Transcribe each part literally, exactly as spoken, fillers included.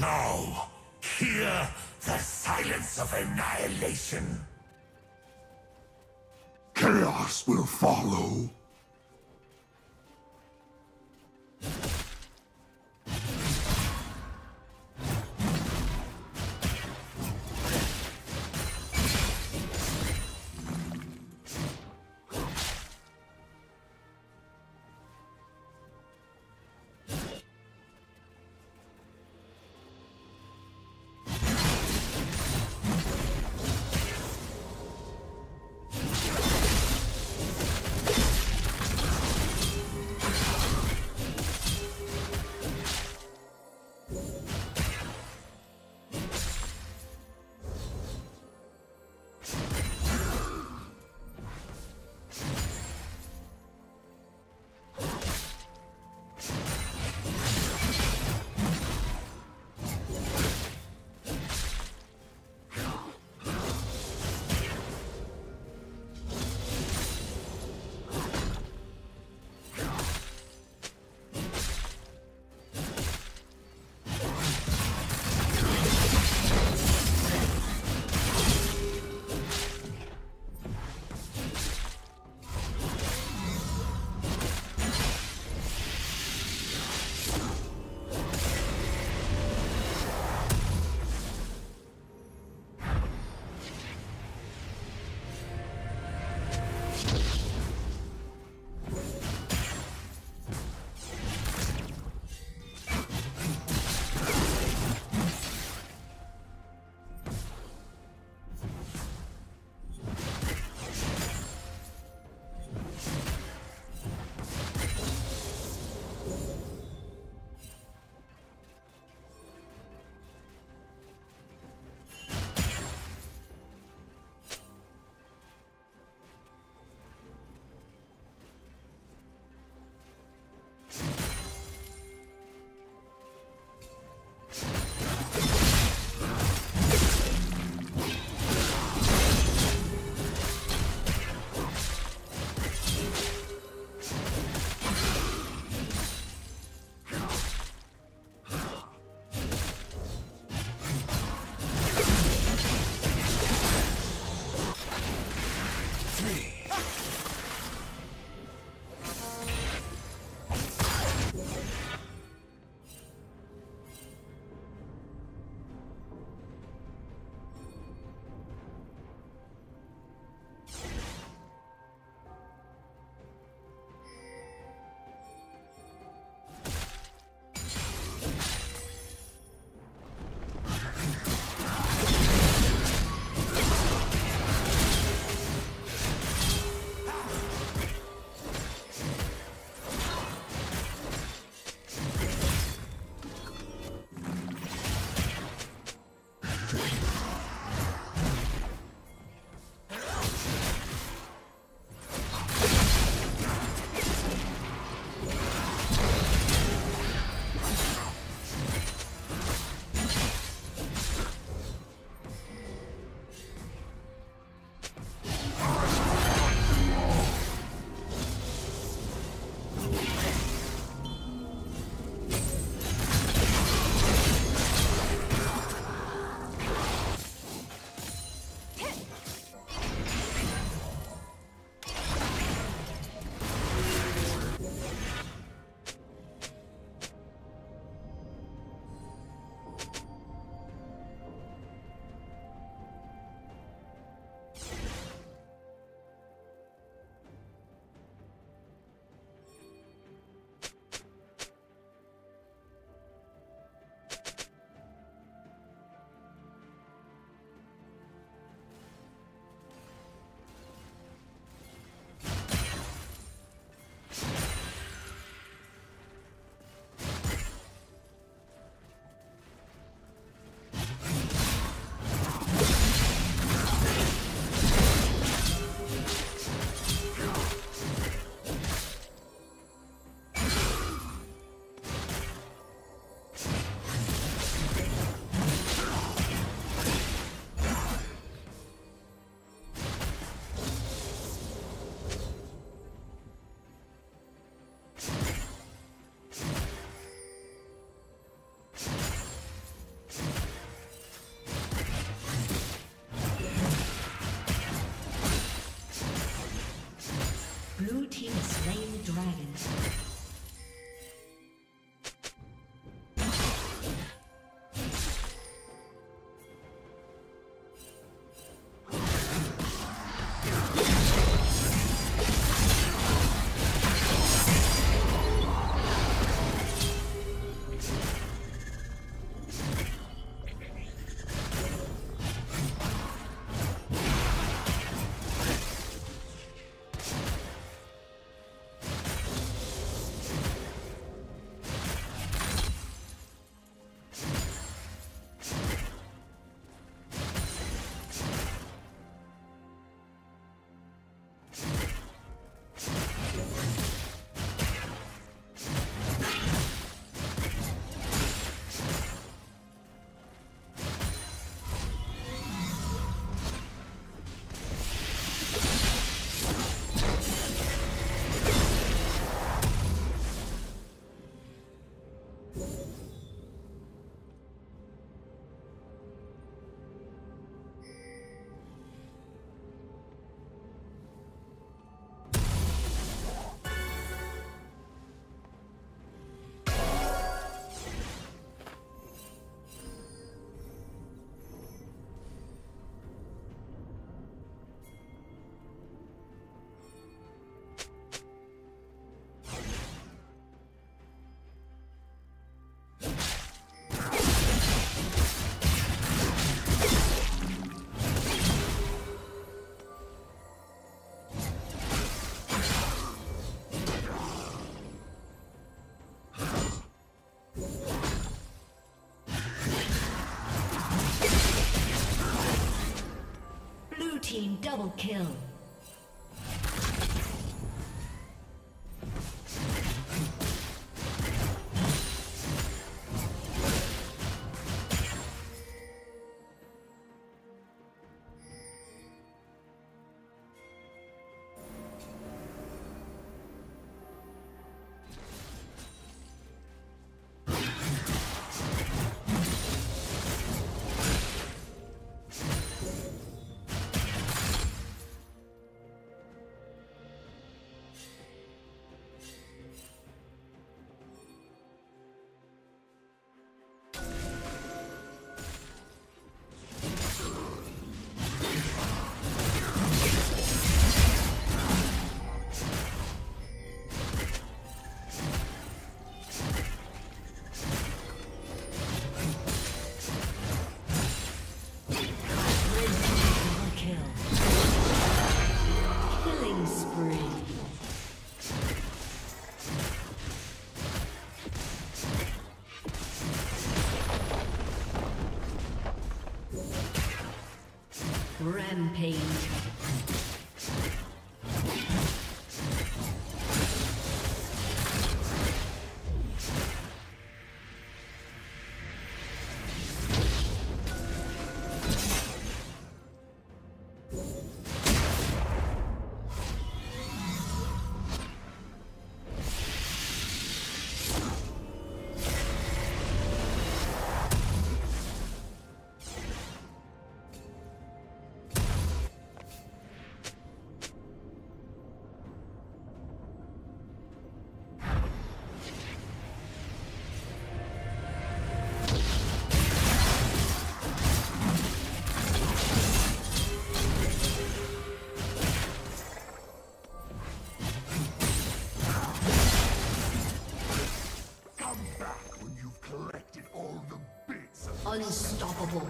Now, hear the silence of annihilation. Chaos will follow. team double kill. Rampage. Unstoppable.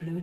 Blue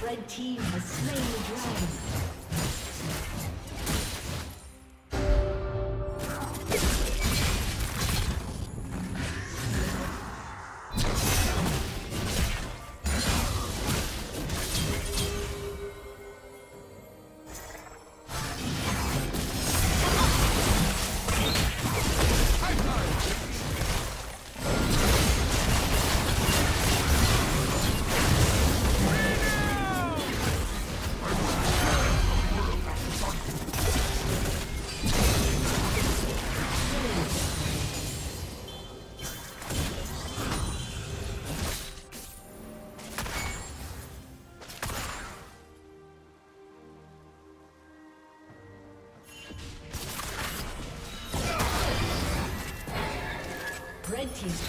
Red team has slain the dragon. He's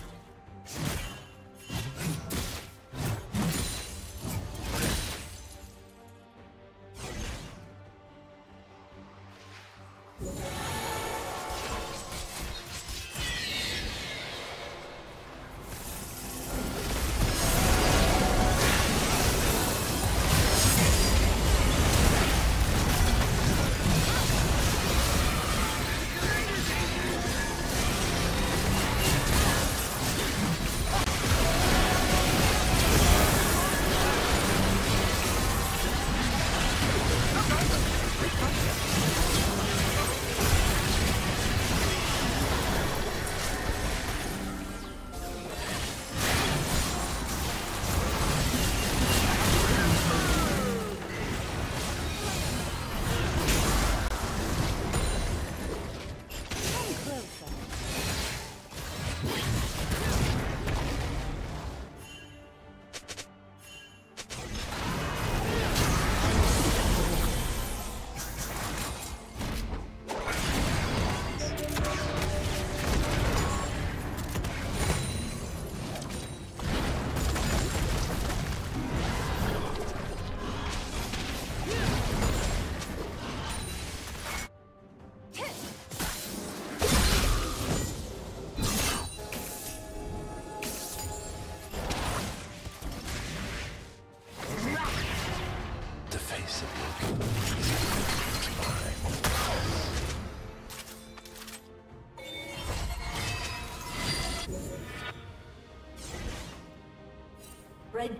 Red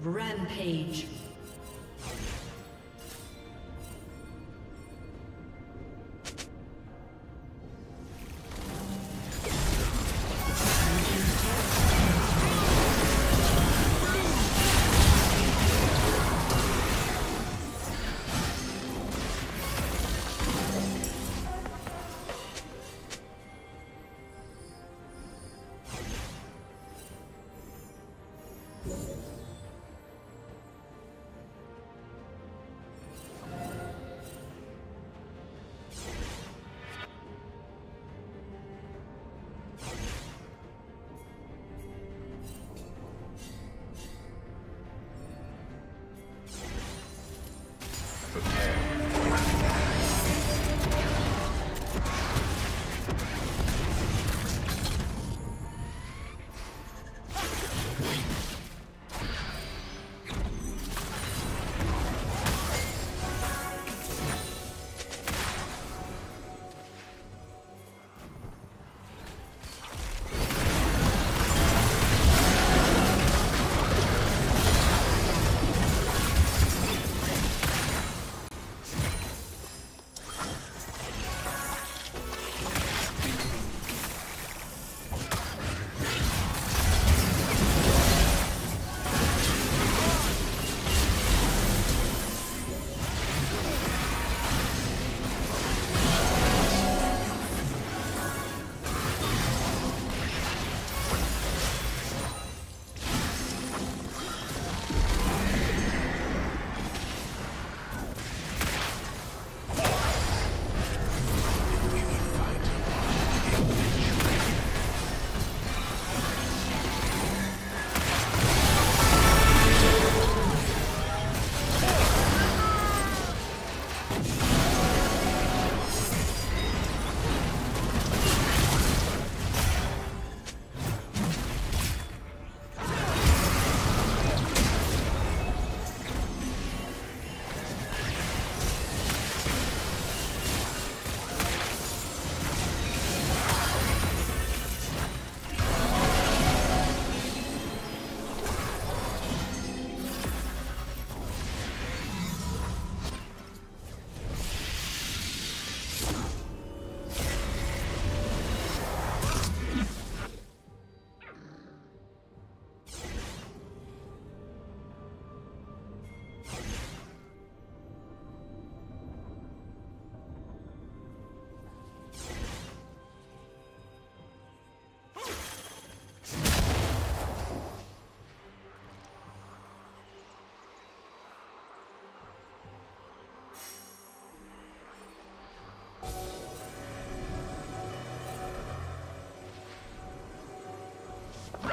Rampage.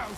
out!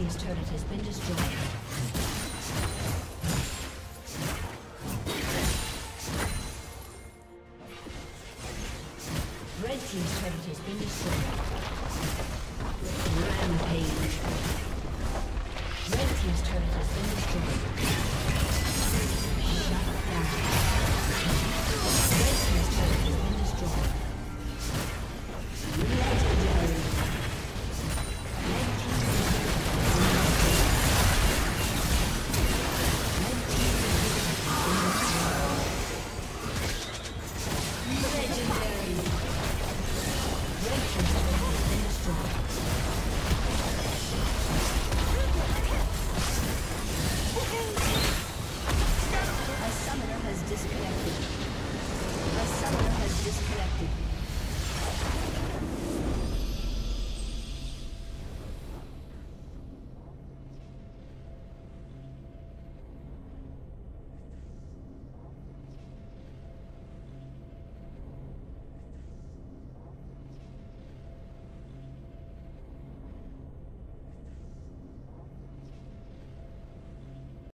His turret has been destroyed. Red disconnected. A summoner has disconnected.